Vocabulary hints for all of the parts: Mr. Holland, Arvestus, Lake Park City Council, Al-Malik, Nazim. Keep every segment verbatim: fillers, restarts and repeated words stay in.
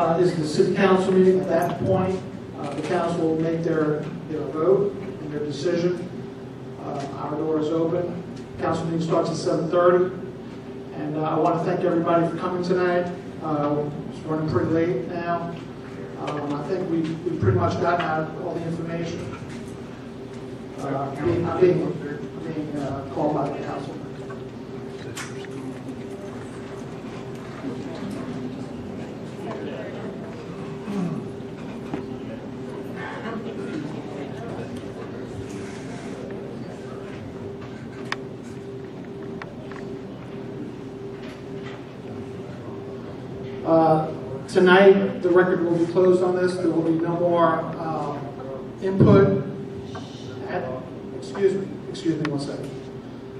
uh, is the city council meeting. At that point, uh, the council will make their, their vote and their decision. Uh, our door is open. Council meeting starts at seven thirty. And uh, I want to thank everybody for coming tonight. Uh, it's running pretty late now. Um, I think we've, we've pretty much gotten out all the information. Uh, being being, being uh, called by the council. Uh, tonight, the record will be closed on this. There will be no more um, input. At, excuse me. Excuse me one second.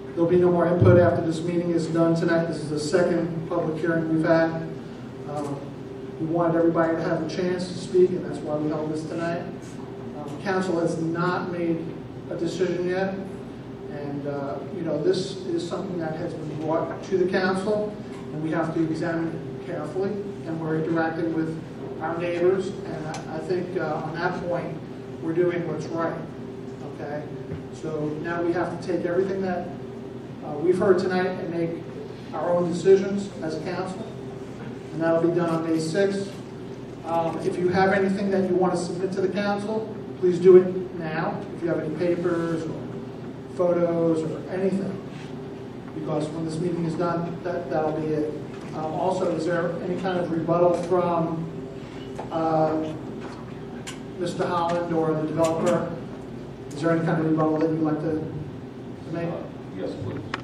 There will be no more input after this meeting is done tonight. This is the second public hearing we've had. Um, we wanted everybody to have a chance to speak, and that's why we held this tonight. Um, council has not made a decision yet. And, uh, you know, this is something that has been brought to the council, and we have to examine it carefully, and we're interacting with our neighbors, and I, I think uh, on that point we're doing what's right. Okay, so now we have to take everything that uh, we've heard tonight and make our own decisions as a council, and that'll be done on May sixth. Um, if you have anything that you want to submit to the council, please do it now. If you have any papers or photos or anything, because when this meeting is done, that, that'll be it. Um, also, is there any kind of rebuttal from uh, Mister Holland or the developer? Is there any kind of rebuttal that you'd like to, to make? Uh, yes, please.